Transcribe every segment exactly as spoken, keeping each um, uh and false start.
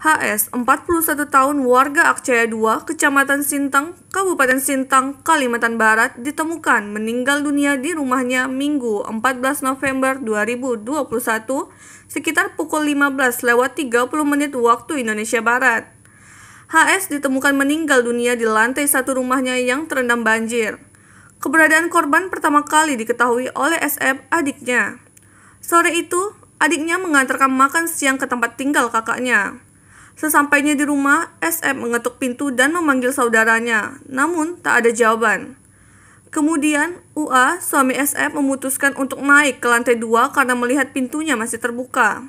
H S, empat puluh satu tahun, warga Akcaya dua, Kecamatan Sintang, Kabupaten Sintang, Kalimantan Barat, ditemukan meninggal dunia di rumahnya Minggu empat belas November dua ribu dua puluh satu sekitar pukul lima belas lewat tiga puluh menit waktu Indonesia Barat. H S ditemukan meninggal dunia di lantai satu rumahnya yang terendam banjir. Keberadaan korban pertama kali diketahui oleh S F, adiknya. Sore itu, adiknya mengantarkan makan siang ke tempat tinggal kakaknya. Sesampainya di rumah, S F mengetuk pintu dan memanggil saudaranya, namun tak ada jawaban. Kemudian, U A, suami S F, memutuskan untuk naik ke lantai dua karena melihat pintunya masih terbuka.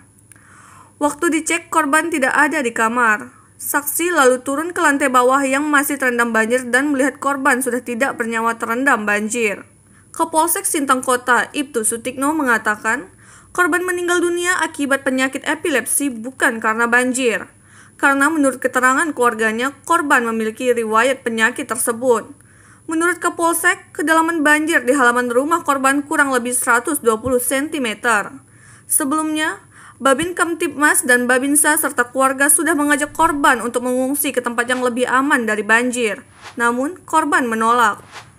Waktu dicek, korban tidak ada di kamar. Saksi lalu turun ke lantai bawah yang masih terendam banjir dan melihat korban sudah tidak bernyawa terendam banjir. Kapolsek Sintang Kota, Iptu Sutikno, mengatakan, korban meninggal dunia akibat penyakit epilepsi bukan karena banjir. Karena menurut keterangan keluarganya, korban memiliki riwayat penyakit tersebut. Menurut Kapolsek, kedalaman banjir di halaman rumah korban kurang lebih seratus dua puluh sentimeter. Sebelumnya, Babinkamtibmas dan Babinsa serta keluarga sudah mengajak korban untuk mengungsi ke tempat yang lebih aman dari banjir. Namun, korban menolak.